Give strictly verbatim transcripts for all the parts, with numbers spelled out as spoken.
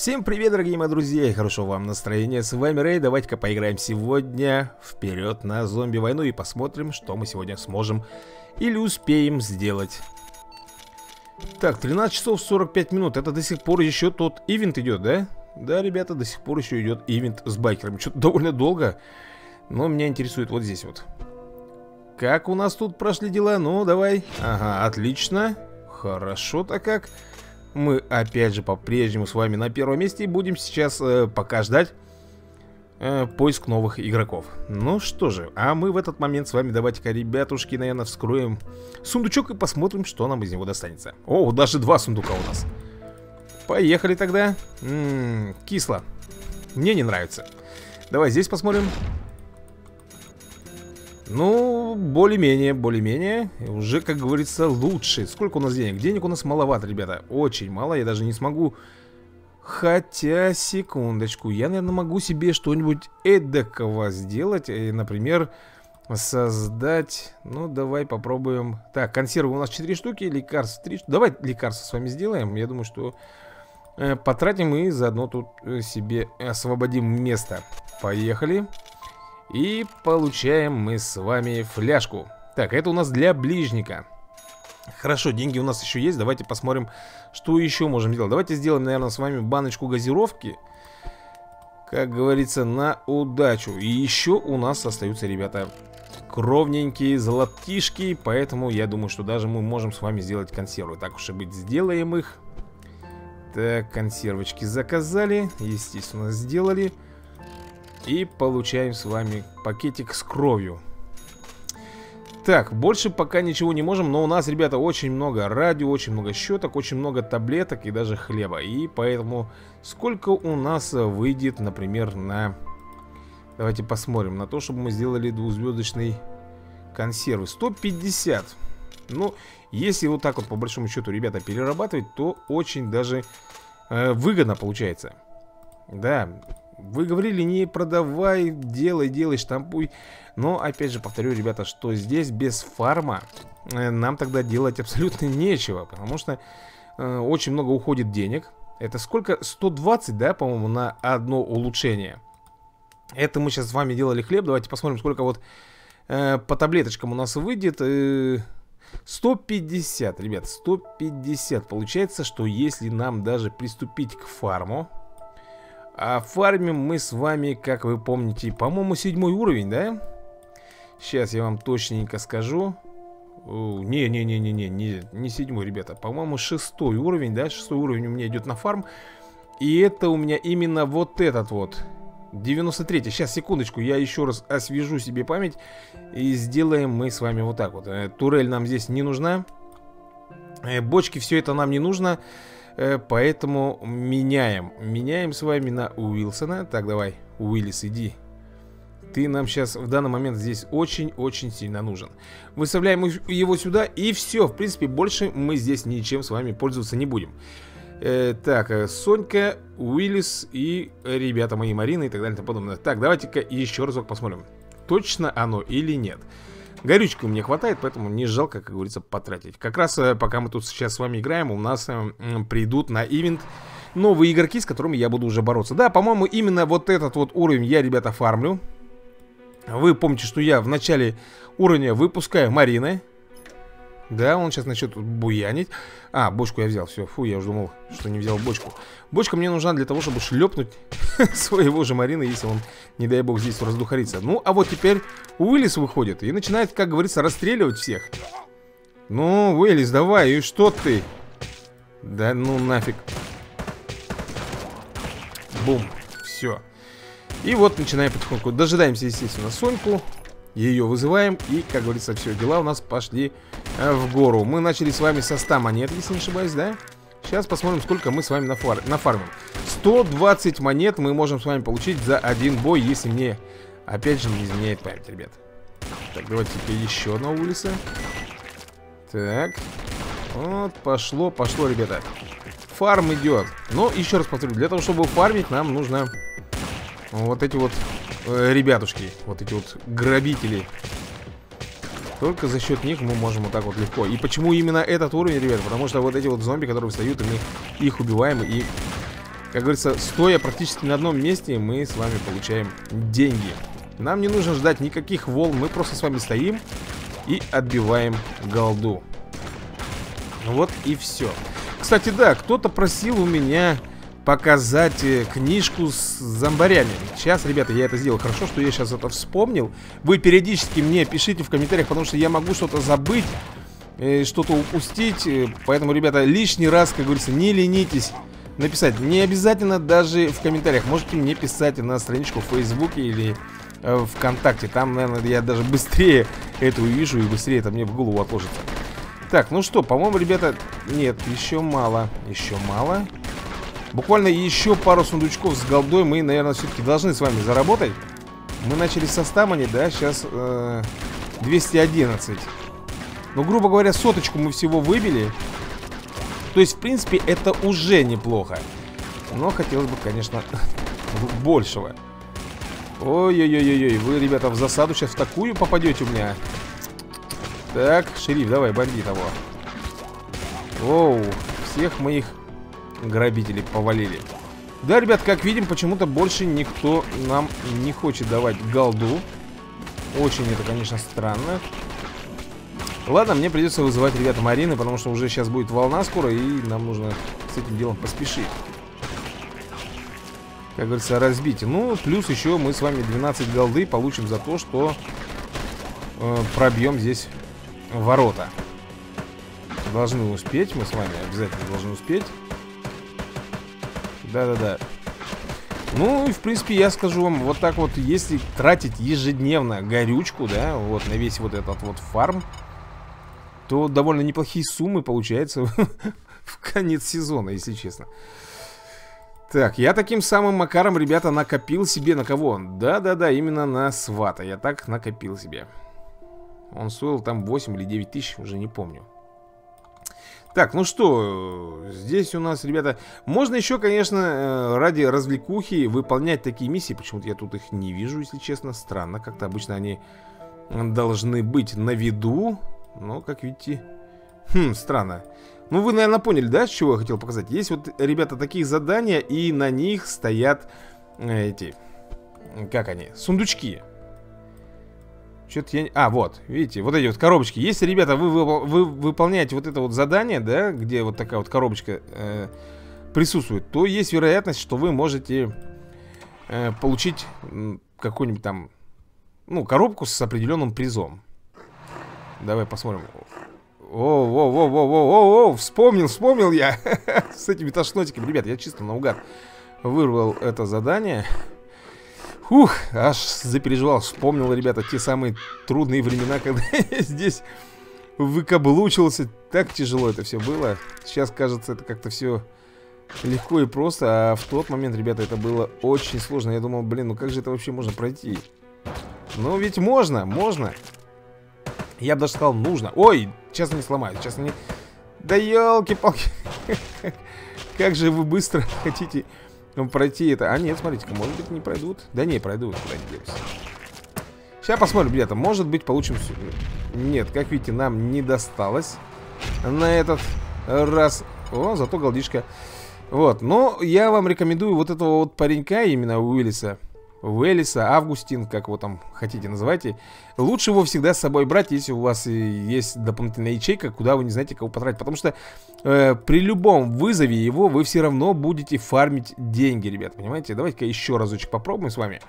Всем привет, дорогие мои друзья, и хорошо вам настроения, с вами Рей. Давайте-ка поиграем сегодня вперед на зомби-войну и посмотрим, что мы сегодня сможем или успеем сделать. Так, тринадцать часов сорок пять минут, это до сих пор еще тот ивент идет, да? Да, ребята, до сих пор еще идет ивент с байкерами, что-то довольно долго, но меня интересует вот здесь вот. Как у нас тут прошли дела? Ну, давай. Ага, отлично, хорошо-то как. Мы опять же по-прежнему с вами на первом месте и будем сейчас э, пока ждать э, поиск новых игроков. Ну что же, а мы в этот момент с вами давайте-ка, ребятушки, наверное, вскроем сундучок и посмотрим, что нам из него достанется. О, даже два сундука у нас. Поехали тогда. М-м, кисло. Мне не нравится. Давай здесь посмотрим. Ну, более-менее, более-менее. Уже, как говорится, лучше. Сколько у нас денег? Денег у нас маловато, ребята. Очень мало, я даже не смогу. Хотя, секундочку. Я, наверное, могу себе что-нибудь эдакого сделать. Например, создать. Ну, давай попробуем. Так, консервы у нас четыре штуки, лекарств три штуки. Давай лекарства с вами сделаем. Я думаю, что э, потратим и заодно тут себе освободим место. Поехали. И получаем мы с вами фляжку. Так, это у нас для ближника. Хорошо, деньги у нас еще есть. Давайте посмотрим, что еще можем сделать. Давайте сделаем, наверное, с вами баночку газировки. Как говорится, на удачу. И еще у нас остаются, ребята, кровненькие золотишки. Поэтому я думаю, что даже мы можем с вами сделать консервы. Так уж и быть, сделаем их. Так, консервочки заказали. Естественно, сделали. И получаем с вами пакетик с кровью. Так, больше пока ничего не можем. Но у нас, ребята, очень много радио, очень много щеток, очень много таблеток и даже хлеба. И поэтому сколько у нас выйдет, например, на... Давайте посмотрим на то, чтобы мы сделали двухзвездочный консервы. сто пятьдесят. Ну, если вот так вот по большому счету, ребята, перерабатывать, то очень даже э, выгодно получается. Да... Вы говорили, не продавай, делай, делай, штампуй. Но, опять же, повторю, ребята, что здесь без фарма нам тогда делать абсолютно нечего. Потому что э, очень много уходит денег. Это сколько? сто двадцать, да, по-моему, на одно улучшение. Это мы сейчас с вами делали хлеб. Давайте посмотрим, сколько вот э, по таблеточкам у нас выйдет. э, сто пятьдесят, ребят, сто пятьдесят. Получается, что если нам даже приступить к фарму. А фармим мы с вами, как вы помните, по-моему, седьмой уровень, да? Сейчас я вам точненько скажу. Не-не-не-не-не, не седьмой, ребята. По-моему, шестой уровень, да? Шестой уровень у меня идет на фарм. И это у меня именно вот этот вот. девяносто третий. Сейчас, секундочку, я еще раз освежу себе память. И сделаем мы с вами вот так вот. Турель нам здесь не нужна. Бочки, все это нам не нужно. Поэтому меняем. Меняем с вами на Уилсона. Так, давай, Уиллис, иди. Ты нам сейчас в данный момент здесь очень-очень сильно нужен. Выставляем его сюда, и все. В принципе, больше мы здесь ничем с вами пользоваться не будем. э, Так, Сонька, Уиллис и ребята мои, Марина и так далее и тому подобное. Так, давайте-ка еще разок посмотрим, точно оно или нет. Горючки мне хватает, поэтому не жалко, как говорится, потратить. Как раз пока мы тут сейчас с вами играем, у нас э, придут на ивент новые игроки, с которыми я буду уже бороться. Да, по-моему, именно вот этот вот уровень я, ребята, фармлю. Вы помните, что я в начале уровня выпускаю Марины. Да, он сейчас начнет буянить. А, бочку я взял, все, фу, я уже думал, что не взял бочку. Бочка мне нужна для того, чтобы шлепнуть своего же Марина, если он, не дай бог, здесь раздухарится. Ну, а вот теперь Уиллис выходит и начинает, как говорится, расстреливать всех. Ну, Уиллис, давай, и что ты? Да ну нафиг. Бум, все. И вот начинаем потихоньку. Дожидаемся, естественно, Соньку. Ее вызываем, и, как говорится, все, дела у нас пошли э, в гору. Мы начали с вами со ста монет, если не ошибаюсь, да? Сейчас посмотрим, сколько мы с вами нафар... нафармим. Сто двадцать монет мы можем с вами получить за один бой, если мне, опять же, не изменяет память, ребят. Так, давайте еще одна улица. Так. Вот, пошло, пошло, ребята. Фарм идет. Но, еще раз повторю, для того, чтобы фармить, нам нужно вот эти вот... ребятушки, вот эти вот грабители. Только за счет них мы можем вот так вот легко. И почему именно этот уровень, ребят? Потому что вот эти вот зомби, которые встают, и мы их убиваем и Как говорится, стоя практически на одном месте, мы с вами получаем деньги. Нам не нужно ждать никаких волн, мы просто с вами стоим и отбиваем голду. Вот и все. Кстати, да, кто-то просил у меня показать книжку с зомбарями. Сейчас, ребята, я это сделал. Хорошо, что я сейчас это вспомнил. Вы периодически мне пишите в комментариях, потому что я могу что-то забыть, что-то упустить. Поэтому, ребята, лишний раз, как говорится, не ленитесь написать. Не обязательно даже в комментариях. Можете мне писать на страничку в Фейсбуке или ВКонтакте. Там, наверное, я даже быстрее это увижу и быстрее это мне в голову отложится. Так, ну что, по-моему, ребята... Нет, еще мало, еще мало. Буквально еще пару сундучков с голдой мы, наверное, все-таки должны с вами заработать. Мы начали со стамани, да, сейчас э, двести одиннадцать. Ну, грубо говоря, соточку мы всего выбили. То есть, в принципе, это уже неплохо. Но хотелось бы, конечно, большего. Ой-ой-ой-ой, вы, ребята, в засаду сейчас в такую попадете у меня. Так, шериф, давай, бомби того. Оу, всех моих грабителей повалили. Да, ребят, как видим, почему-то больше никто нам не хочет давать голду. Очень это, конечно, странно. Ладно, мне придется вызывать, ребята, Марины, потому что уже сейчас будет волна скоро, и нам нужно с этим делом поспешить. Как говорится, разбить. Ну, плюс еще мы с вами двенадцать голды получим за то, что э, пробьем здесь ворота. Должны успеть, мы с вами обязательно должны успеть. Да-да-да. Ну, и в принципе, я скажу вам, вот так вот, если тратить ежедневно горючку, да, вот на весь вот этот вот фарм, то довольно неплохие суммы получается в конец сезона, если честно. Так, я таким самым макаром, ребята, накопил себе на кого? Да-да-да, именно на Свата я так накопил себе. Он стоил там восемь или девять тысяч, уже не помню. Так, ну что, здесь у нас, ребята, можно еще, конечно, ради развлекухи выполнять такие миссии. Почему-то я тут их не вижу, если честно, странно. Как-то обычно они должны быть на виду, но, как видите, хм, странно. Ну, вы, наверное, поняли, да, с чего я хотел показать? Есть вот, ребята, такие задания, и на них стоят эти, как они, сундучки. Что-то я... А, вот, видите, вот эти вот коробочки. Если, ребята, вы, вы, вы выполняете вот это вот задание, да, где вот такая вот коробочка э, присутствует, то есть вероятность, что вы можете э, получить какую-нибудь там, ну, коробку с определенным призом. Давай посмотрим. О-о-о-о-о-о-о, вспомнил, вспомнил я с этими тошнотиками. Ребята, я чисто наугад вырвал это задание. Ух, аж запереживал, вспомнил, ребята, те самые трудные времена, когда я здесь выкаблучился. Так тяжело это все было. Сейчас, кажется, это как-то все легко и просто, а в тот момент, ребята, это было очень сложно. Я думал, блин, ну как же это вообще можно пройти? Ну ведь можно, можно. Я бы даже сказал, нужно. Ой, сейчас не сломаю, сейчас не... Да елки-палки. Как же вы быстро хотите... пройти это. А нет, смотрите-ка, может быть, не пройдут. Да не, пройдут. Сейчас посмотрим, ребята. Может быть, получим... Нет, как видите, нам не досталось на этот раз. О, зато голдишка. Вот, но я вам рекомендую вот этого вот паренька, именно Уиллиса. Велеса, Августин, как его там хотите называйте. Лучше его всегда с собой брать, если у вас есть дополнительная ячейка, куда вы не знаете, кого потратить. Потому что э, при любом вызове его вы все равно будете фармить деньги, ребят, понимаете? Давайте-ка еще разочек попробуем с вами.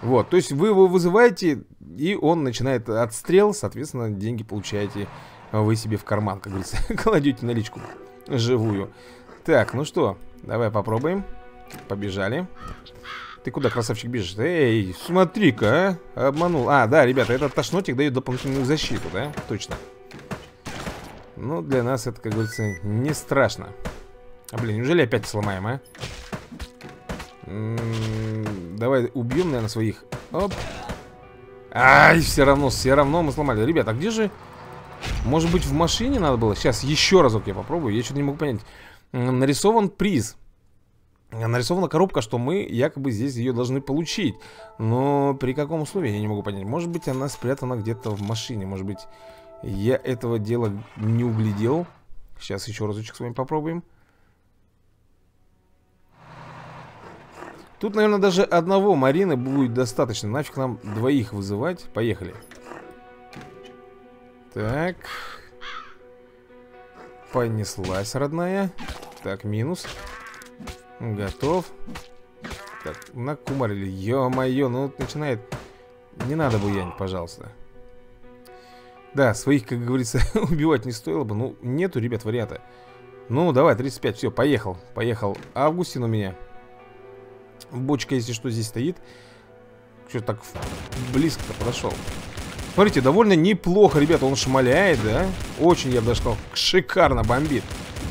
Вот, то есть вы его вызываете, и он начинает отстрел, соответственно, деньги получаете вы себе в карман, как говорится. Кладете наличку живую. Так, ну что, давай попробуем. Побежали. Ты куда, красавчик, бежишь? Эй, смотри-ка, а? Обманул. А, да, ребята, этот тошнотик дает дополнительную защиту, да? Точно. Ну, для нас это, как говорится, не страшно. А, блин, неужели опять сломаем, а? М-м-м, давай убьем, наверное, своих. Оп. Ай, все равно, все равно мы сломали. Ребята, а где же? Может быть, в машине надо было? Сейчас еще разок я попробую, я что-то не могу понять. М-м, нарисован приз. Нарисована коробка, что мы якобы здесь ее должны получить. Но при каком условии, я не могу понять. Может быть, она спрятана где-то в машине. Может быть, я этого дела не углядел. Сейчас еще разочек с вами попробуем. Тут, наверное, даже одного Марины будет достаточно. Нафиг нам двоих вызывать. Поехали. Так. Понеслась, родная. Так, минус. Готов. Так, накумарили. Ё-моё, ну вот начинает. Не надо буянить, пожалуйста. Да, своих, как говорится, убивать не стоило бы. Ну, нету, ребят, варианта. Ну, давай, тридцать пять, все, поехал. Поехал. Августин у меня. Бочка, если что, здесь стоит. Что так близко-то подошел. Смотрите, довольно неплохо, ребята. Он шмаляет, да? Очень, я бы даже сказал, шикарно бомбит.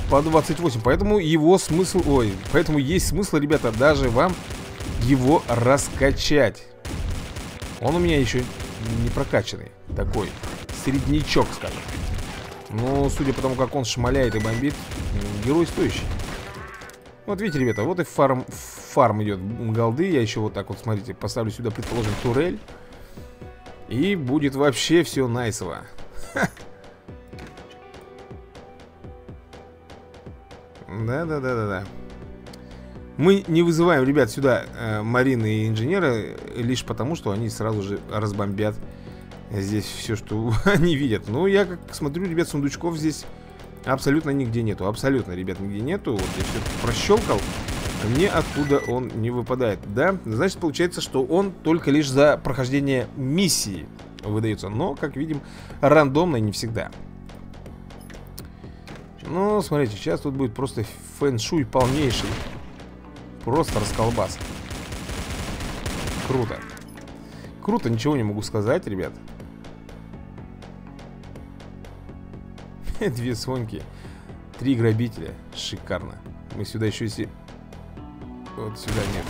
По двадцать восемь, поэтому его смысл... Ой, поэтому есть смысл, ребята, даже вам его раскачать. Он у меня еще не прокачанный. Такой, среднячок, скажем. Но, судя по тому, как он шмаляет и бомбит, герой стоящий. Вот видите, ребята, вот и фарм, фарм идет голды. Я еще вот так вот, смотрите, поставлю сюда, предположим, турель. И будет вообще все найсово. Да-да-да-да-да. Мы не вызываем, ребят, сюда э, Марины и инженера лишь потому, что они сразу же разбомбят здесь все, что они видят. Ну, я как смотрю, ребят, сундучков здесь абсолютно нигде нету. Абсолютно, ребят, нигде нету. Вот я все прощелкал. Мне откуда он не выпадает, да? Значит, получается, что он только лишь за прохождение миссии выдается. Но, как видим, рандомно не всегда. Ну, смотрите, сейчас тут будет просто фэн-шуй полнейший. Просто расколбас. Круто. Круто, ничего не могу сказать, ребят. Две Соньки. Три грабителя. Шикарно. Мы сюда еще если... Вот сюда нет.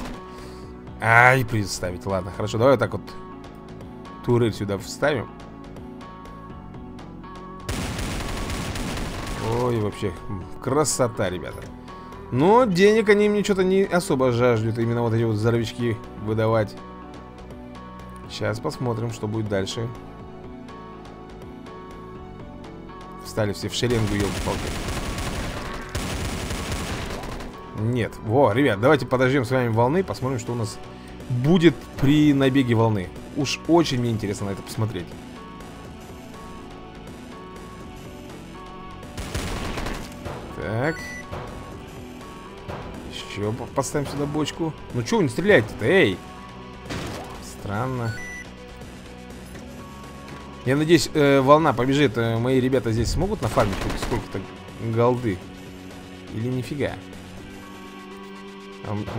Ай, придется ставить. Ладно, хорошо, давай вот так вот турель сюда вставим. Ой, вообще, красота, ребята. Но денег они мне что-то не особо жаждут. Именно вот эти вот взрывчики выдавать. Сейчас посмотрим, что будет дальше. Встали все в шеренгу, елки-палки. Нет. Во, ребят, давайте подождем с вами волны. Посмотрим, что у нас будет при набеге волны. Уж очень мне интересно на это посмотреть. Так. Еще поставим сюда бочку. Ну что вы не стреляете-то? Эй! Странно. Я надеюсь, э, волна побежит. Мои ребята здесь смогут нафармить сколько-то голды? Или нифига?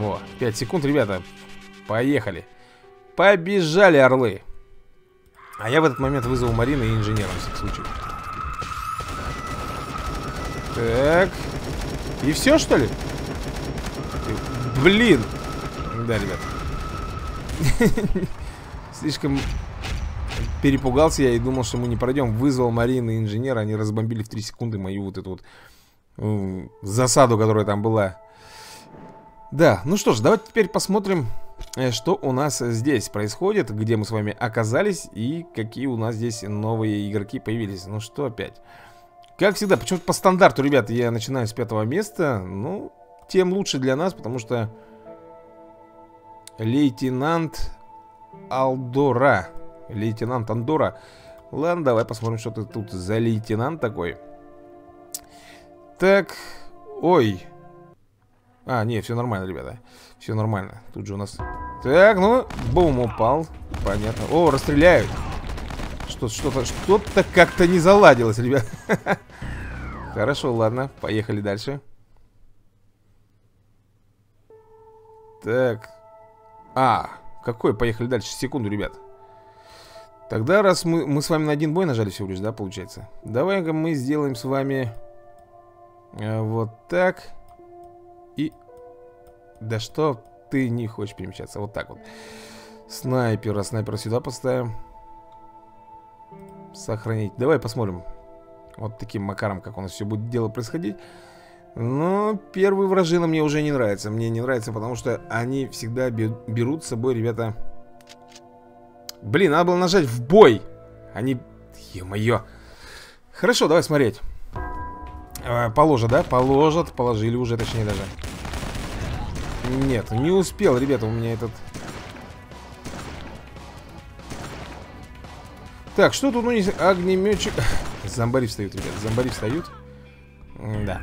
О, пять секунд, ребята. Поехали. Побежали, орлы. А я в этот момент вызову Марину и инженера, в всяком случае. Так. И все, что ли? Блин. Да, ребят. Слишком перепугался я и думал, что мы не пройдем. Вызвал Марину и инженера. Они разбомбили в три секунды мою вот эту вот засаду, которая там была. Да, ну что ж, давайте теперь посмотрим, что у нас здесь происходит, где мы с вами оказались и какие у нас здесь новые игроки появились. Ну что опять? Как всегда, почему-то по стандарту, ребята, я начинаю с пятого места. Ну, тем лучше для нас, потому что лейтенант Алдора. Лейтенант Андора. Ладно, давай посмотрим, что ты тут за лейтенант такой. Так, ой. А, не, все нормально, ребята. Все нормально. Тут же у нас... Так, ну, бум, упал. Понятно. О, расстреляют. Что-то, что-то, что-то как-то не заладилось, ребят. Хорошо, ладно. Поехали дальше. Так. А, какой? Поехали дальше. Секунду, ребят. Тогда, раз мы, мы с вами на один бой нажали всего лишь, да, получается? Давай-ка мы сделаем с вами... Вот так... И... Да что ты не хочешь перемещаться? Вот так вот. Снайпера, снайпера сюда поставим. Сохранить. Давай посмотрим. Вот таким макаром, как у нас все будет дело происходить. Но первый вражина мне уже не нравится. Мне не нравится, потому что они всегда берут с собой, ребята... Блин, надо было нажать в бой. Они... Ё-моё. Хорошо, давай смотреть. Положат, да? Положат, положили уже, точнее даже. Нет, не успел, ребята, у меня этот... Так, что тут у них? Огнеметчик. Зомбари встают, ребят, зомбари встают. Да.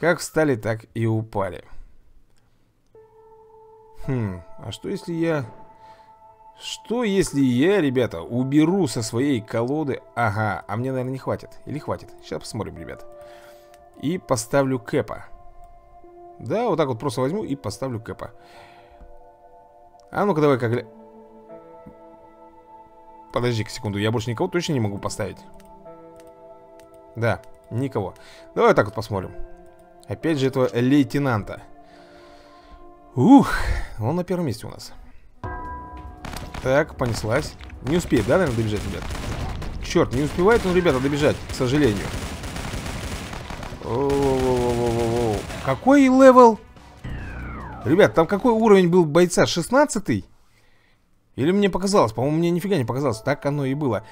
Как встали, так и упали. Хм, а что если я... Что если я, ребята, уберу со своей колоды... Ага, а мне, наверное, не хватит. Или хватит? Сейчас посмотрим, ребят. И поставлю кэпа. Да, вот так вот просто возьму и поставлю кэпа. А ну-ка, давай-ка гля... Подожди-ка секунду, я больше никого точно не могу поставить. Да, никого. Давай вот так вот посмотрим. Опять же этого лейтенанта. Ух, он на первом месте у нас. Так, понеслась. Не успеет, да, наверное, добежать, ребят? Черт, не успевает он, ребята, добежать, к сожалению. О-о-о-о-о-о-о. Какой левел? Ребят, там какой уровень был бойца? шестнадцатый? Или мне показалось? По-моему, мне нифига не показалось. Так оно и было.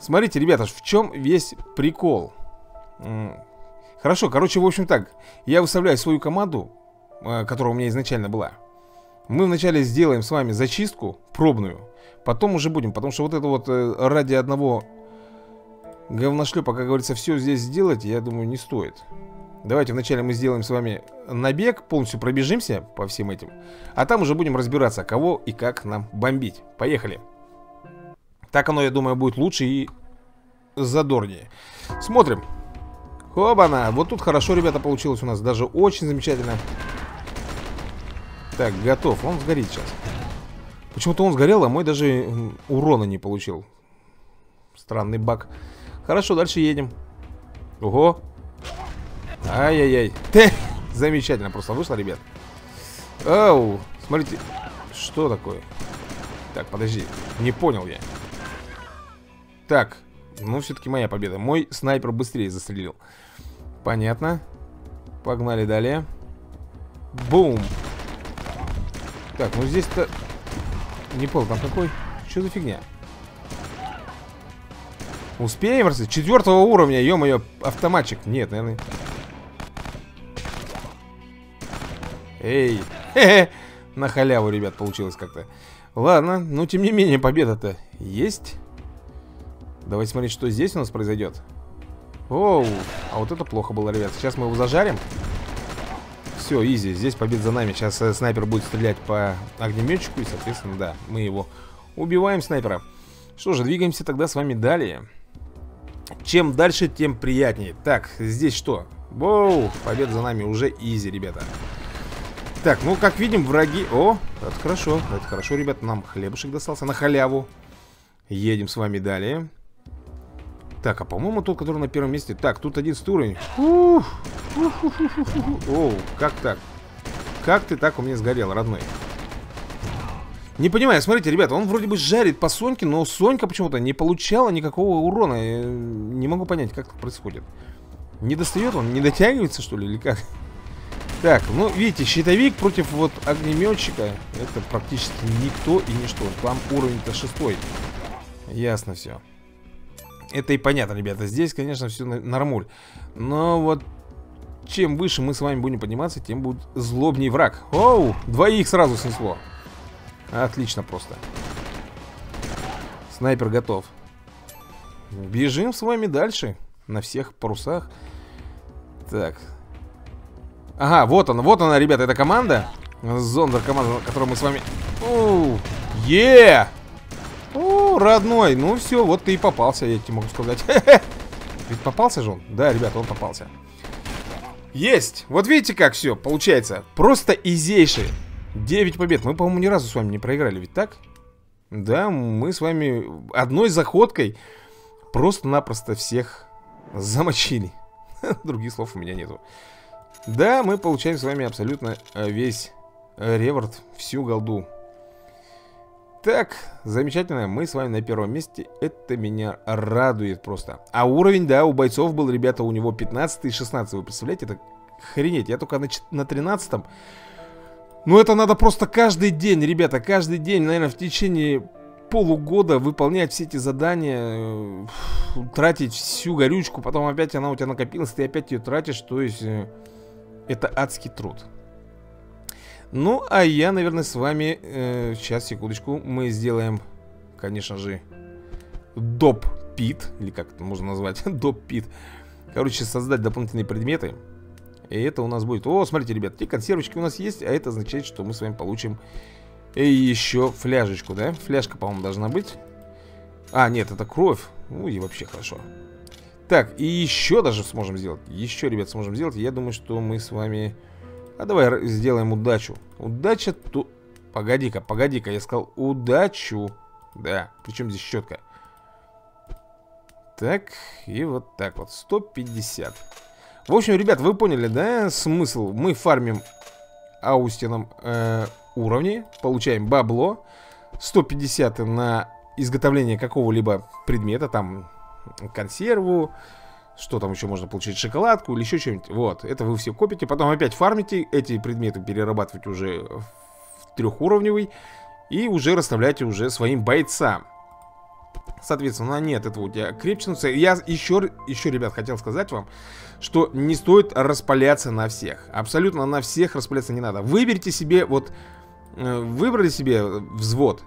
Смотрите, ребята, в чем весь прикол. Хорошо, короче, в общем так. Я выставляю свою команду, которая у меня изначально была. Мы вначале сделаем с вами зачистку пробную. Потом уже будем. Потому что вот это вот ради одного говношлепа, как говорится, все здесь сделать, я думаю, не стоит. Давайте вначале мы сделаем с вами набег, полностью пробежимся по всем этим. А там уже будем разбираться, кого и как нам бомбить. Поехали. Так оно, я думаю, будет лучше и задорнее. Смотрим. Хобана. Вот тут хорошо, ребята, получилось у нас. Даже очень замечательно. Так, готов. Он сгорит сейчас. Почему-то он сгорел, а мой даже урона не получил. Странный баг. Хорошо, дальше едем. Ого. Ай-яй-яй. Замечательно просто вышло, ребят. Ау. Смотрите. Что такое? Так, подожди. Не понял я. Так. Ну, все-таки моя победа. Мой снайпер быстрее застрелил. Понятно. Погнали далее. Бум. Так, ну здесь-то... Не понял, там какой? Что за фигня? Успеем? Четвертого уровня, ё-моё, автоматчик. Нет, наверное... Эй, хе-хе. На халяву, ребят, получилось как-то. Ладно, ну тем не менее, победа-то есть. Давайте смотреть, что здесь у нас произойдет. Оу, а вот это плохо было, ребят. Сейчас мы его зажарим. Все, изи, здесь победа за нами. Сейчас э, снайпер будет стрелять по огнеметчику. И, соответственно, да, мы его убиваем, снайпера. Что же, двигаемся тогда с вами далее. Чем дальше, тем приятнее. Так, здесь что? Воу, победа за нами уже изи, ребята. Так, ну, как видим, враги... О, это хорошо, это хорошо, ребята. Нам хлебушек достался на халяву. Едем с вами далее. Так, а по-моему, тот, который на первом месте... Так, тут одиннадцатый уровень. Ух! Оу, как так? Как ты так у меня сгорел, родной? Не понимаю, смотрите, ребята, он вроде бы жарит по Соньке, но Сонька почему-то не получала никакого урона. Я не могу понять, как это происходит. Не достает он? Не дотягивается, что ли, или как? Так, ну, видите, щитовик против вот огнеметчика. Это практически никто и ничто. Там уровень-то шестой. Ясно все. Это и понятно, ребята. Здесь, конечно, все нормуль. Но вот чем выше мы с вами будем подниматься, тем будет злобней враг. Оу, двоих сразу снесло. Отлично просто. Снайпер готов. Бежим с вами дальше. На всех парусах. Так. Ага, вот она, вот она, ребята, эта команда. Зондер команда, которую мы с вами... Оу, е! О, родной, ну все, вот ты и попался, я тебе могу сказать. Ведь попался же он? Да, ребята, он попался. Есть! Вот видите, как все получается. Просто изейшие. девять побед. Мы, по-моему, ни разу с вами не проиграли, ведь так? Да, мы с вами одной заходкой просто-напросто всех замочили. Других слов у меня нету. Да, мы получаем с вами абсолютно весь реворд, всю голду. Так, замечательно, мы с вами на первом месте. Это меня радует просто. А уровень, да, у бойцов был, ребята, у него пятнадцатый и шестнадцатый. Вы представляете, это охренеть. Я только на, на тринадцатом. Ну это надо просто каждый день, ребята. Каждый день, наверное, в течение полугода выполнять все эти задания. Тратить всю горючку. Потом опять она у тебя накопилась. Ты опять ее тратишь, то есть... Это адский труд. Ну, а я, наверное, с вами... Э, сейчас, секундочку. Мы сделаем, конечно же, доп-пит. Или как это можно назвать? Доп-пит. Короче, создать дополнительные предметы. И это у нас будет... О, смотрите, ребят, те консервочки у нас есть. А это означает, что мы с вами получим еще фляжечку, да? Фляжка, по-моему, должна быть. А, нет, это кровь. Ну и вообще хорошо. Так, и еще даже сможем сделать. Еще, ребят, сможем сделать. Я думаю, что мы с вами... А давай сделаем удачу. Удача то... Погоди-ка, погоди-ка, я сказал удачу. Да, причем здесь щетка. Так, и вот так вот, сто пятьдесят. В общем, ребят, вы поняли, да, смысл? Мы фармим Августином э, уровни, получаем бабло. сто пятьдесят на изготовление какого-либо предмета, там, консерву. Что там еще можно получить? Шоколадку или еще что-нибудь. Вот, это вы все копите. Потом опять фармите. Эти предметы перерабатывать уже в трехуровневый. И уже расставляйте уже своим бойцам. Соответственно, они от этого у тебя крепчнутся. Я еще, еще, ребят, хотел сказать вам, что не стоит распыляться на всех. Абсолютно на всех распыляться не надо. Выберите себе, вот, выбрали себе взвод,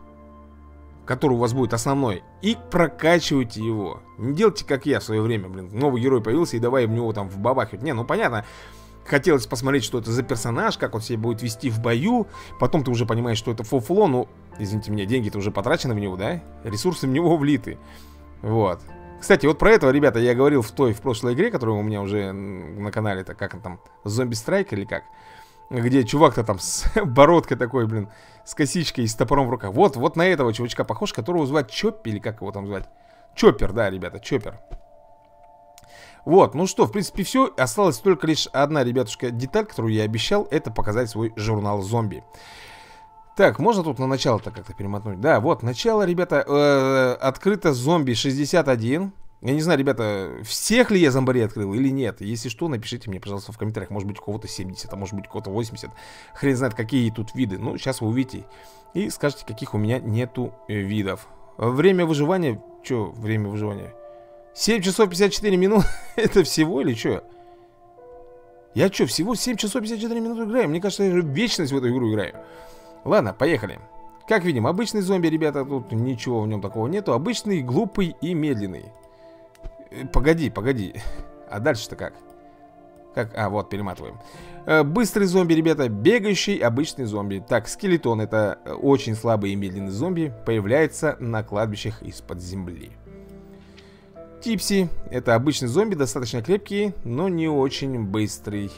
который у вас будет основной, и прокачивайте его. Не делайте, как я в свое время, блин. Новый герой появился, и давай в него там вбабахивать. Не, ну понятно, хотелось посмотреть, что это за персонаж, как он себя будет вести в бою. Потом ты уже понимаешь, что это фуфло. Ну, извините меня, деньги-то уже потрачены в него, да? Ресурсы в него влиты. Вот. Кстати, вот про этого, ребята, я говорил в той, в прошлой игре, которая у меня уже на канале-то, как он там, зомби-страйк или как? Где чувак-то там с бородкой такой, блин, с косичкой и с топором в руках. Вот, вот на этого чувачка похож, которого звать Чоппи, или как его там звать? Чоппер, да, ребята, Чоппер. Вот, ну что, в принципе, все. Осталась только лишь одна, ребятушка, деталь, которую я обещал, это показать свой журнал зомби. Так, можно тут на начало-то как-то перемотнуть? Да, вот, начало, ребята, э-э, открыто зомби шестьдесят один. Я не знаю, ребята, всех ли я зомбарей открыл или нет. Если что, напишите мне, пожалуйста, в комментариях. Может быть, у кого-то семьдесят, а может быть, у кого-то восемьдесят. Хрен знает, какие тут виды. Ну, сейчас вы увидите и скажете, каких у меня нету видов. Время выживания... Че время выживания? семь часов пятьдесят четыре минуты. Это всего или что? Я что, всего семь часов пятьдесят четыре минуты играю? Мне кажется, я уже вечность в эту игру играю. Ладно, поехали. Как видим, обычный зомби, ребята, тут ничего в нем такого нету. Обычный, глупый и медленный. Погоди, погоди. А дальше-то как? Как? А, вот, перематываем. Быстрый зомби, ребята. Бегающий, обычный зомби. Так, скелетон, это очень слабый и медленный зомби. Появляется на кладбищах из-под земли. Типси, это обычный зомби. Достаточно крепкий, но не очень быстрый.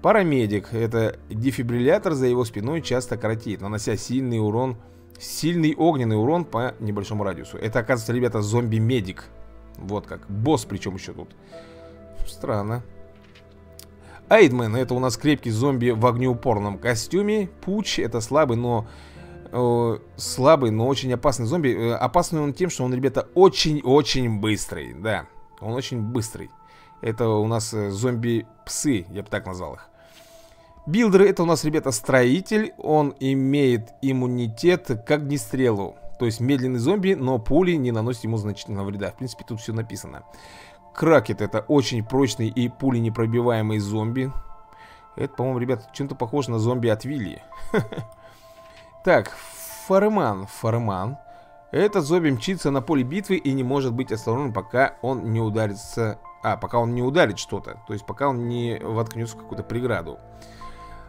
Парамедик, это дефибриллятор. За его спиной часто коротит, нанося сильный урон, сильный огненный урон по небольшому радиусу. Это, оказывается, ребята, зомби-медик. Вот как. Босс причем еще тут. Странно. Айдмен, это у нас крепкий зомби в огнеупорном костюме. Пуч, это слабый, но... Э, слабый, но очень опасный зомби. Э, опасный он тем, что он, ребята, очень-очень быстрый. Да, он очень быстрый. Это у нас зомби-псы, я бы так назвал их. Билдеры, это у нас, ребята, строитель. Он имеет иммунитет к огнестрелу. То есть медленный зомби, но пули не наносят ему значительного вреда. В принципе, тут все написано. Кракет, это очень прочный и пуленепробиваемый зомби. Это, по-моему, ребят, чем-то похоже на зомби от Вилли. Так, Фарман. Фарман. Этот зомби мчится на поле битвы и не может быть остановлен, пока он не ударится... А, пока он не ударит что-то. То есть, пока он не воткнется в какую-то преграду.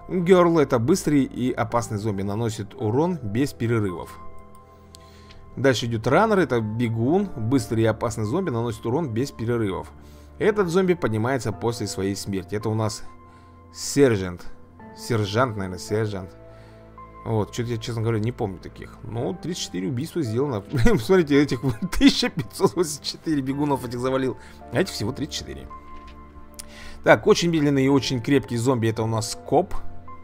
Герл, это быстрый и опасный зомби. Наносит урон без перерывов. Дальше идет раннер, это бегун. Быстрый и опасный зомби, наносит урон без перерывов. Этот зомби поднимается после своей смерти. Это у нас сержант. Сержант, наверное, сержант. Вот, что-то я, честно говоря, не помню таких. Ну, тридцать четыре убийства сделано. Смотрите, этих тысяча пятьсот восемьдесят четыре бегунов этих завалил. А этих всего тридцать четыре. Так, очень медленный и очень крепкий зомби. Это у нас коп.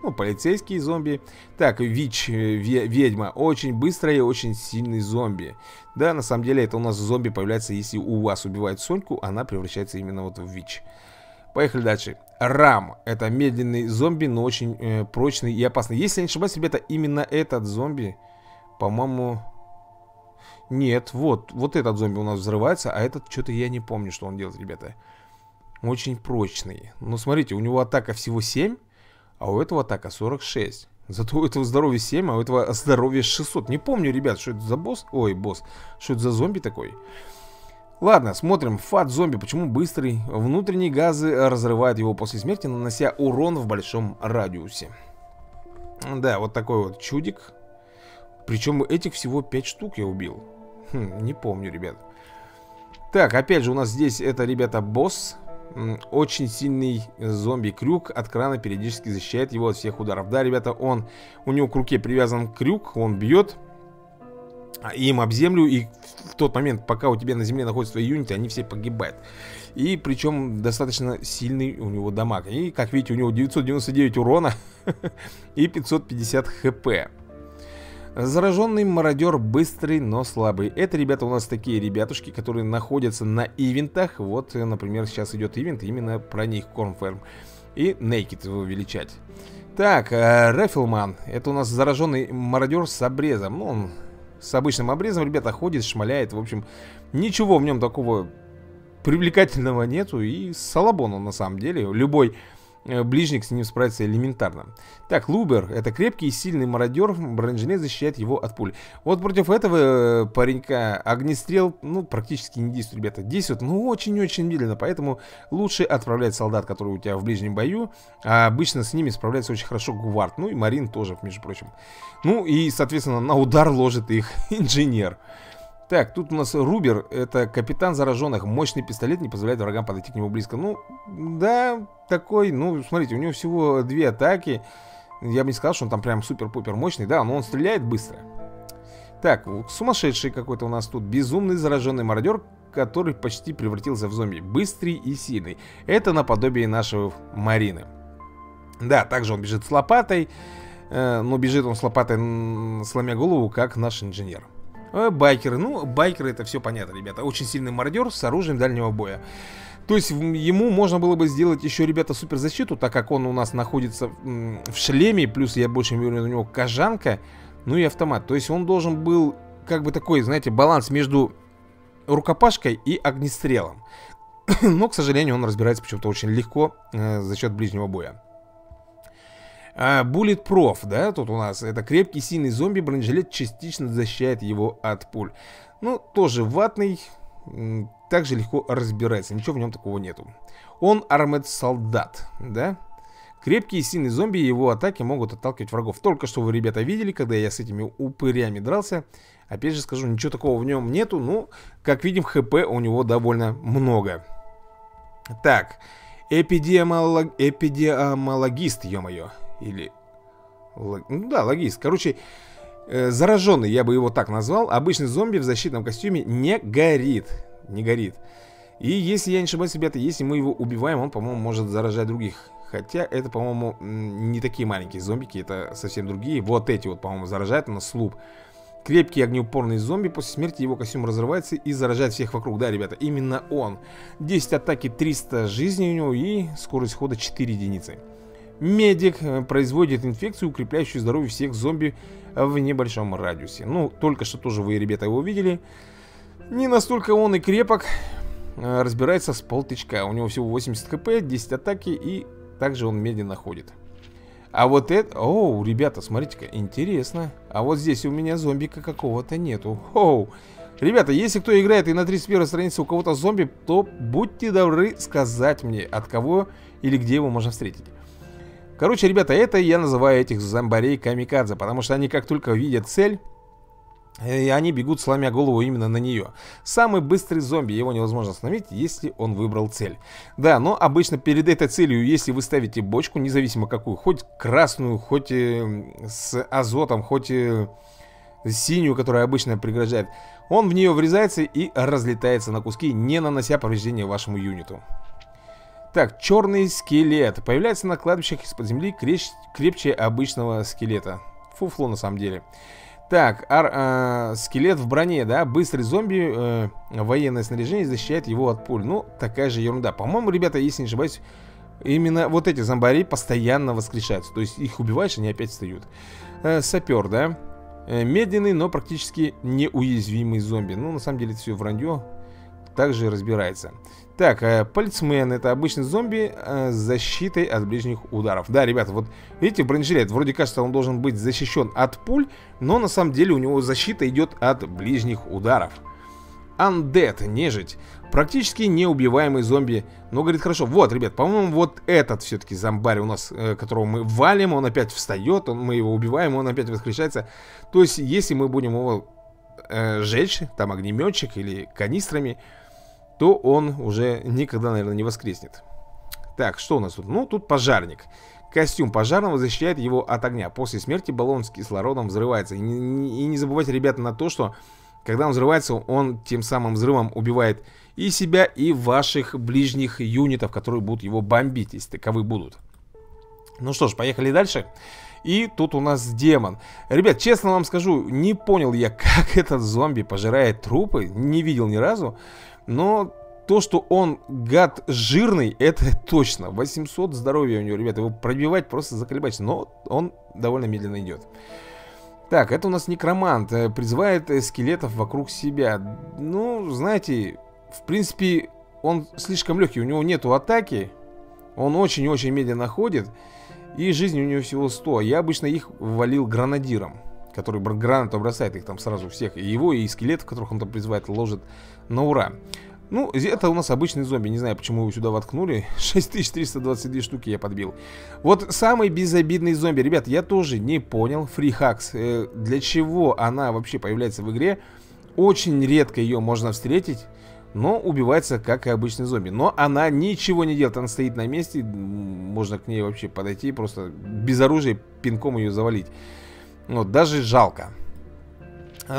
Ну, полицейские зомби. Так, Вич, ве, ведьма. Очень быстрая и очень сильный зомби. Да, на самом деле это у нас зомби появляется, если у вас убивают Соньку, она превращается именно вот в Вич. Поехали дальше. Рам. Это медленный зомби, но очень э, прочный и опасный. Если я не ошибаюсь, ребята, именно этот зомби, по-моему... Нет, вот, вот этот зомби у нас взрывается, а этот что-то я не помню, что он делает, ребята. Очень прочный. Ну, смотрите, у него атака всего семь. А у этого атака сорок шесть. Зато у этого здоровья семь, а у этого здоровья шестьсот. Не помню, ребят, что это за босс. Ой, босс. Что это за зомби такой? Ладно, смотрим. Фат зомби. Почему быстрый? Внутренние газы разрывают его после смерти, нанося урон в большом радиусе. Да, вот такой вот чудик. Причем этих всего пять штук я убил. Хм, не помню, ребят. Так, опять же у нас здесь это, ребята, босс. Очень сильный зомби-крюк от крана периодически защищает его от всех ударов. Да, ребята, он, у него к руке привязан крюк, он бьет им об землю, и в тот момент, пока у тебя на земле находятся твои юниты, они все погибают. И причем достаточно сильный у него дамаг. И, как видите, у него девятьсот девяносто девять урона и пятьсот пятьдесят хп. Зараженный мародер быстрый, но слабый. Это, ребята, у нас такие ребятушки, которые находятся на ивентах. Вот, например, сейчас идет ивент, именно про них Корнферм. И Naked увеличать. Так, Раффлман. Это у нас зараженный мародер с обрезом. Ну, он с обычным обрезом, ребята, ходит, шмаляет. В общем, ничего в нем такого привлекательного нету. И салабон он на самом деле. Любой... ближник с ним справится элементарно. Так, Лубер, это крепкий и сильный мародер, бронежилет защищает его от пуль. Вот против этого паренька огнестрел, ну, практически не действует, ребята. Действует, ну, очень-очень медленно. Поэтому лучше отправлять солдат, которые у тебя в ближнем бою. А обычно с ними справляется очень хорошо гвард. Ну, и Марин тоже, между прочим. Ну, и, соответственно, на удар ложит их инженер. Так, тут у нас Рубер, это капитан зараженных. Мощный пистолет не позволяет врагам подойти к нему близко. Ну, да, такой, ну, смотрите, у него всего две атаки. Я бы не сказал, что он там прям супер-пупер мощный, да, но он стреляет быстро. Так, сумасшедший какой-то у нас тут. Безумный зараженный мародер, который почти превратился в зомби. Быстрый и сильный. Это наподобие нашего Марины. Да, также он бежит с лопатой. Но бежит он с лопатой, сломя голову, как наш инженер. Байкеры, ну, байкеры это все понятно, ребята. Очень сильный мародер с оружием дальнего боя. То есть ему можно было бы сделать еще, ребята, суперзащиту, так как он у нас находится в шлеме. Плюс, я больше не уверен, у него кожанка. Ну и автомат, то есть он должен был, как бы такой, знаете, баланс между рукопашкой и огнестрелом. Но, к сожалению, он разбирается почему-то очень легко э, за счет ближнего боя. Bulletproof, да, тут у нас это крепкий, сильный зомби, бронежилет частично защищает его от пуль. Ну, тоже ватный, также легко разбирается, ничего в нем такого нету. Он Armored солдат, да. Крепкий и сильный зомби, его атаки могут отталкивать врагов. Только что вы, ребята, видели, когда я с этими упырями дрался. Опять же скажу, ничего такого в нем нету, но, как видим, хп у него довольно много. Так, эпидемолог... эпидемологист, ё-моё. Или... Ну да, логист. Короче, э, зараженный, я бы его так назвал. Обычный зомби в защитном костюме не горит. Не горит. И если я не ошибаюсь, ребята, если мы его убиваем, он, по-моему, может заражать других. Хотя это, по-моему, не такие маленькие зомбики, это совсем другие. Вот эти вот, по-моему, заражают у нас луп. Крепкий огнеупорный зомби. После смерти его костюм разрывается и заражает всех вокруг. Да, ребята, именно он. десять атаки, триста жизней у него и скорость хода четыре единицы. Медик производит инфекцию, укрепляющую здоровье всех зомби в небольшом радиусе. Ну, только что тоже вы, ребята, его видели. Не настолько он и крепок. Разбирается с полтычка. У него всего восемьдесят хп, десять атаки и также он медленно ходит. А вот это... Оу, ребята, смотрите-ка, интересно. А вот здесь у меня зомбика какого-то нету. Оу. Ребята, если кто играет и на тридцать первой странице у кого-то зомби, то будьте добры сказать мне, от кого или где его можно встретить. Короче, ребята, это я называю этих зомбарей камикадзе, потому что они как только видят цель, и они бегут, сломя голову именно на нее. Самый быстрый зомби, его невозможно остановить, если он выбрал цель. Да, но обычно перед этой целью, если вы ставите бочку, независимо какую, хоть красную, хоть с азотом, хоть синюю, которая обычно преграждает, он в нее врезается и разлетается на куски, не нанося повреждения вашему юниту. Так, черный скелет. Появляется на кладбищах из-под земли крепче, крепче обычного скелета. Фуфло на самом деле. Так, ар, э, скелет в броне, да? Быстрый зомби, э, военное снаряжение защищает его от пуль. Ну, такая же ерунда. По-моему, ребята, если не ошибаюсь, именно вот эти зомбари постоянно воскрешаются. То есть их убиваешь, они опять встают. Э, сапер, да? Э, медленный, но практически неуязвимый зомби. Ну, на самом деле, это все вранье. также разбирается. Так, полицмен, это обычный зомби с защитой от ближних ударов. Да, ребята, вот видите, бронежилет, вроде кажется, он должен быть защищен от пуль, но на самом деле у него защита идет от ближних ударов. Undead, нежить, практически неубиваемый зомби. Но, говорит, хорошо, вот, ребят, по-моему, вот этот все-таки зомбарь у нас, э, которого мы валим, он опять встает, он, мы его убиваем, он опять воскрешается. То есть, если мы будем его э, жечь, там, огнеметчик или канистрами, то он уже никогда, наверное, не воскреснет. Так, что у нас тут? Ну, тут пожарник. Костюм пожарного защищает его от огня. После смерти баллон с кислородом взрывается. И не, и не забывайте, ребята, на то, что когда он взрывается, он тем самым взрывом убивает и себя, и ваших ближних юнитов, которые будут его бомбить, если таковы будут. Ну что ж, поехали дальше. И тут у нас демон. Ребят, честно вам скажу, не понял я, как этот зомби пожирает трупы. Не видел ни разу. Но то, что он, гад, жирный, это точно. восемьсот здоровья у него, ребят. Его пробивать просто заколебать. Но он довольно медленно идет. Так, это у нас некромант. Призывает скелетов вокруг себя. Ну, знаете, в принципе, он слишком легкий. У него нету атаки. Он очень-очень медленно ходит. И жизни у него всего сто. Я обычно их валил гранадиром, который гранату бросает их там сразу всех. И его, и скелетов, которых он там призывает, ложит на ура. Ну, это у нас обычный зомби. Не знаю, почему его сюда воткнули. шесть тысяч триста двадцать две штуки я подбил. Вот самый безобидный зомби. Ребят, я тоже не понял. Фрихакс. Э, для чего она вообще появляется в игре? Очень редко ее можно встретить. Но убивается, как и обычный зомби. Но она ничего не делает. Она стоит на месте. Можно к ней вообще подойти. Просто без оружия пинком ее завалить. Но даже жалко.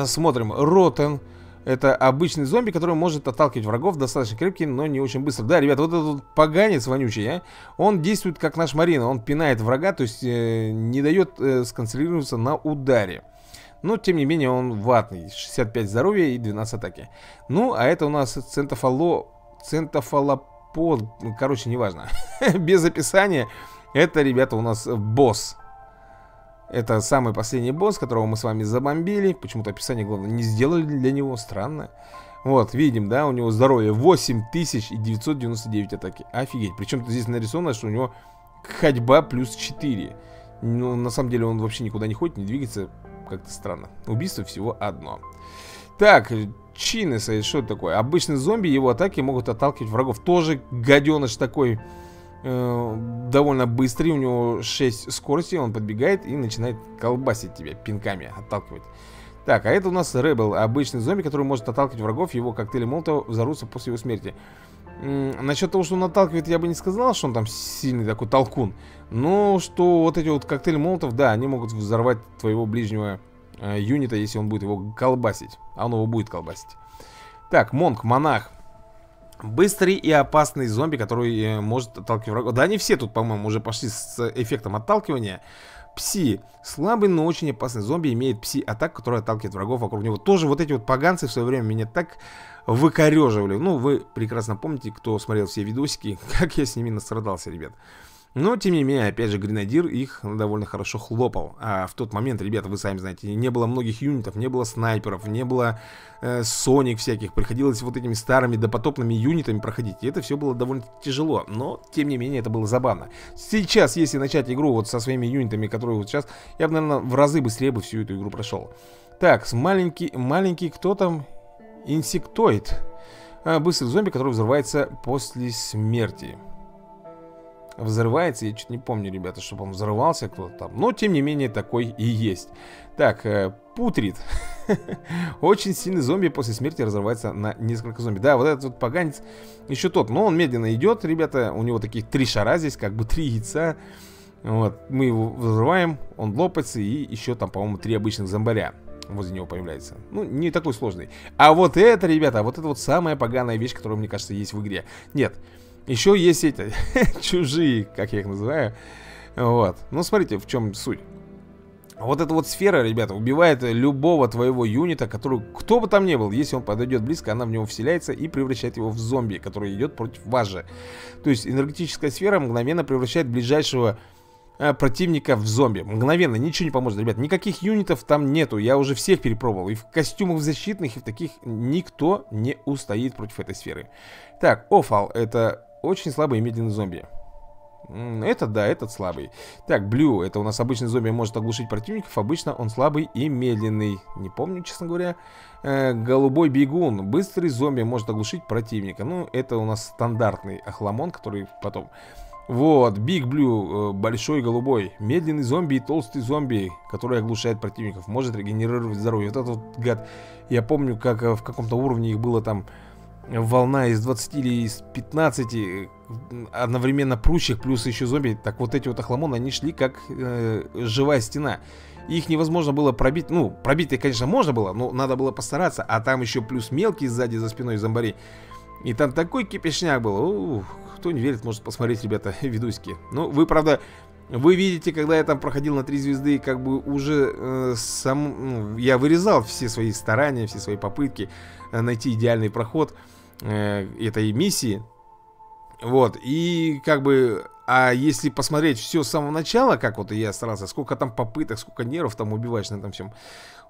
Смотрим. Ротен. Это обычный зомби, который может отталкивать врагов, достаточно крепкий, но не очень быстро. Да, ребят, вот этот вот поганец вонючий, а? Он действует как наш Марина, он пинает врага, то есть э, не дает э, сконцентрироваться на ударе. Но, тем не менее, он ватный, шестьдесят пять здоровья и двенадцать атаки. Ну, а это у нас центофало... центофалопод... Короче, неважно. Без описания. Это, ребята, у нас босс. Это самый последний босс, которого мы с вами забомбили. Почему-то описание, главное, не сделали для него. Странно. Вот, видим, да, у него здоровье восемь тысяч девятьсот девяносто девять атаки. Офигеть. Причем здесь нарисовано, что у него ходьба плюс четыре. Ну, на самом деле, он вообще никуда не ходит, не двигается. Как-то странно. Убийство всего одно. Так, Чинеса, что это такое? Обычные зомби, его атаки могут отталкивать врагов. Тоже гаденыш такой... довольно быстрый, у него шесть скорости, он подбегает и начинает колбасить тебя пинками, отталкивать. Так, а это у нас Ребел, обычный зомби, который может отталкивать врагов, его коктейли молотова взорвутся после его смерти. Насчет того, что он отталкивает, я бы не сказал, что он там сильный такой толкун, но что вот эти вот коктейли молотов, да, они могут взорвать твоего ближнего э, юнита, если он будет его колбасить, а он его будет колбасить. Так, Монг, монах. Быстрый и опасный зомби, который может отталкивать врагов. Да они все тут, по-моему, уже пошли с эффектом отталкивания. Пси. Слабый, но очень опасный зомби. Имеет пси-атак, который отталкивает врагов вокруг него. Тоже вот эти вот поганцы в свое время меня так выкореживали. Ну, вы прекрасно помните, кто смотрел все видосики, как я с ними настрадался, ребят. Но, тем не менее, опять же, гренадир их довольно хорошо хлопал. А в тот момент, ребята, вы сами знаете, не было многих юнитов, не было снайперов, не было э, соник всяких. Приходилось вот этими старыми допотопными юнитами проходить. И это все было довольно тяжело. Но, тем не менее, это было забавно. Сейчас, если начать игру вот со своими юнитами, которые вот сейчас, я бы, наверное, в разы быстрее бы всю эту игру прошел. Так, маленький, маленький кто там? Инсектоид. А, быстрый зомби, который взрывается после смерти. Взрывается, я чуть не помню, ребята, чтобы он взрывался кто-то там. Но, тем не менее, такой и есть. Так, э, путрит. Очень сильный зомби после смерти разрывается на несколько зомби. Да, вот этот вот поганец еще тот. Но он медленно идет, ребята. У него таких три шара здесь, как бы три яйца. Вот, мы его взрываем, он лопается. И еще там, по-моему, три обычных зомбаря возле него появляется. Ну, не такой сложный. А вот это, ребята, вот это вот самая поганая вещь, которая, мне кажется, есть в игре. Нет. Еще есть эти чужие, как я их называю. Вот. Ну, смотрите, в чем суть. Вот эта вот сфера, ребята, убивает любого твоего юнита, который, кто бы там ни был, если он подойдет близко, она в него вселяется и превращает его в зомби, который идет против вас же. То есть энергетическая сфера мгновенно превращает ближайшего противника в зомби. Мгновенно, ничего не поможет, ребят. Никаких юнитов там нету. Я уже всех перепробовал. И в костюмах защитных, и в таких никто не устоит против этой сферы. Так, Офал. Это очень слабый и медленный зомби. Это да, этот слабый. Так, Блю. Это у нас обычный зомби может оглушить противников. Обычно он слабый и медленный. Не помню, честно говоря. Э, голубой бегун. Быстрый зомби может оглушить противника. Ну, это у нас стандартный охламон, который потом... Вот, Биг Блю, большой голубой, медленный зомби и толстый зомби, который оглушает противников, может регенерировать здоровье. Вот этот вот гад, я помню, как в каком-то уровне их было там волна из двадцати или из пятнадцати одновременно прущих, плюс еще зомби. Так вот эти вот охламоны, они шли как э, живая стена. Их невозможно было пробить. Ну, пробить их, конечно, можно было, но надо было постараться. А там еще плюс мелкие сзади за спиной зомбари. И там такой кипишняк был. Ух, кто не верит, может посмотреть, ребята, видосики. Ну, вы, правда, вы видите, когда я там проходил на три звезды, как бы уже э, сам... Ну, я вырезал все свои старания, все свои попытки э, найти идеальный проход э, этой миссии. Вот, и как бы... А если посмотреть все с самого начала, как вот я старался, сколько там попыток, сколько нервов там убиваешь на этом всем...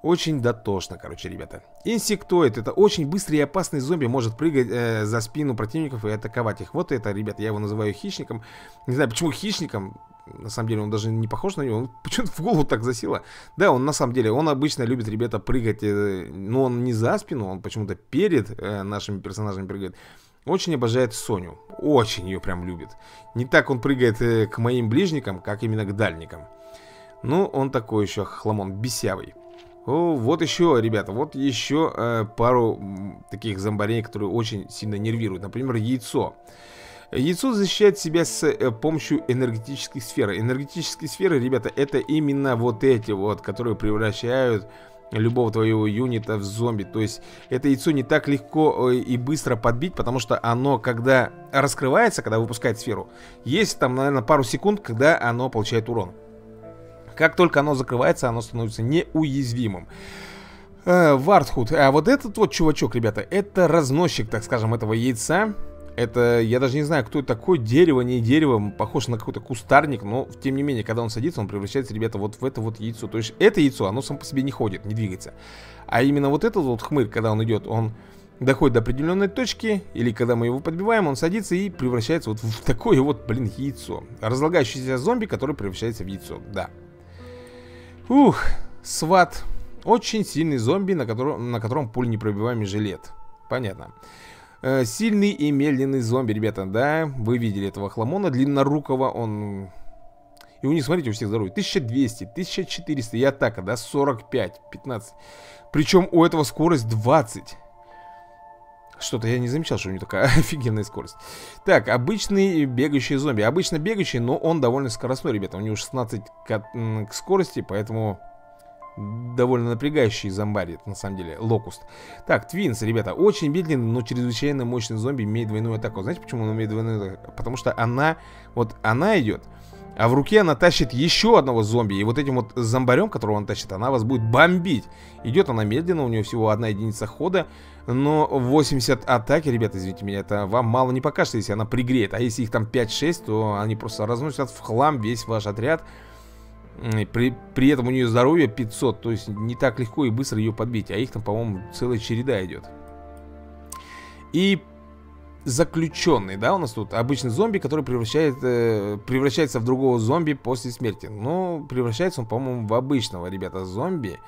Очень дотошно, короче, ребята. Инсектоид. Это очень быстрый и опасный зомби. Может прыгать э, за спину противников и атаковать их. Вот это, ребята, я его называю хищником. Не знаю, почему хищником. На самом деле он даже не похож на него. Он почему-то в голову так засело. Да, он на самом деле, он обычно любит, ребята, прыгать. э, Но он не за спину, он почему-то перед э, нашими персонажами прыгает. Очень обожает Соню. Очень ее прям любит. Не так он прыгает э, к моим ближникам, как именно к дальникам. Ну, он такой еще хламон, бесявый. О, вот еще, ребята, вот еще э, пару м, таких зомбарей, которые очень сильно нервируют. Например, яйцо. Яйцо защищает себя с э, помощью энергетической сферы. Энергетические сферы, ребята, это именно вот эти вот, которые превращают любого твоего юнита в зомби. То есть это яйцо не так легко и быстро подбить, потому что оно, когда раскрывается, когда выпускает сферу, есть там, наверное, пару секунд, когда оно получает урон. Как только оно закрывается, оно становится неуязвимым. Э, Вартхуд. А вот этот вот чувачок, ребята, это разносчик, так скажем, этого яйца. Это, я даже не знаю, кто это такой. Дерево, не дерево. Похож на какой-то кустарник. Но, тем не менее, когда он садится, он превращается, ребята, вот в это вот яйцо. То есть, это яйцо, оно само по себе не ходит, не двигается. А именно вот этот вот хмырь, когда он идет, он доходит до определенной точки. Или когда мы его подбиваем, он садится и превращается вот в такое вот, блин, яйцо. Разлагающийся зомби, который превращается в яйцо. Да. Ух, Сват. Очень сильный зомби, на котором, на котором пуленепробиваемый жилет. Понятно. Э, сильный и медленный зомби, ребята, да. Вы видели этого хламона, длиннорукого, он... И у них, смотрите, у всех здоровье. тысяча двести, тысяча четыреста и атака, да, сорок пять, пятнадцать. Причем у этого скорость двадцать. Что-то я не замечал, что у него такая офигенная скорость. Так, обычный бегающий зомби. Обычно бегающий, но он довольно скоростной, ребята. У него шестнадцать к, к скорости, поэтому довольно напрягающий зомбарь, на самом деле, локуст. Так, Твинс, ребята. Очень медленный, но чрезвычайно мощный зомби. Имеет двойную атаку. Знаете, почему он имеет двойную атаку? Потому что она, вот она идет, а в руке она тащит еще одного зомби. И вот этим вот зомбарем, которого он тащит, она вас будет бомбить. Идет она медленно, у нее всего одна единица хода. Но восемьдесят атаки, ребята, извините меня, это вам мало не покажется, если она пригреет. А если их там пять-шесть, то они просто разносят в хлам весь ваш отряд. При, при этом у нее здоровье пятьсот, то есть не так легко и быстро ее подбить. А их там, по-моему, целая череда идет. И... Заключенный, да, у нас тут обычный зомби, который превращает, э, превращается в другого зомби после смерти. Но превращается он, по-моему, в обычного, ребята, зомби.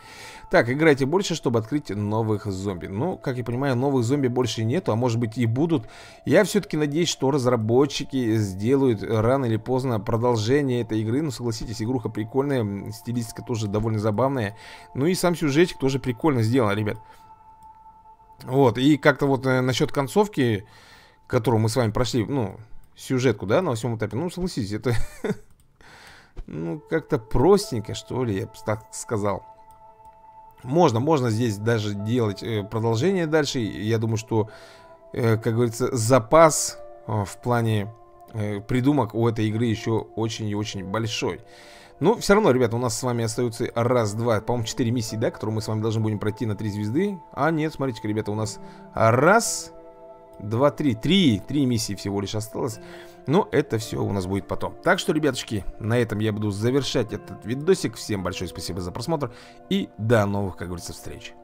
Так, играйте больше, чтобы открыть новых зомби. Ну, как я понимаю, новых зомби больше нету, а может быть и будут. Я все-таки надеюсь, что разработчики сделают рано или поздно продолжение этой игры. Ну, согласитесь, игруха прикольная, стилистика тоже довольно забавная. Ну и сам сюжетик тоже прикольно сделан, ребят. Вот, и как-то вот э, насчет концовки... Которую мы с вами прошли, ну, сюжетку, да, на восьмом этапе. Ну, согласитесь, это, ну, как-то простенько, что ли, я бы так сказал. Можно, можно здесь даже делать э, продолжение дальше. Я думаю, что, э, как говорится, запас э, в плане э, придумок у этой игры еще очень и очень большой. Но все равно, ребята, у нас с вами остаются раз, два, по-моему, четыре миссии, да, которые мы с вами должны будем пройти на три звезды. А нет, смотрите-ка, ребята, у нас раз... два, три. Три. Три миссии всего лишь осталось. Но это все у нас будет потом. Так что, ребяточки, на этом я буду завершать этот видосик. Всем большое спасибо за просмотр и до новых, как говорится, встреч.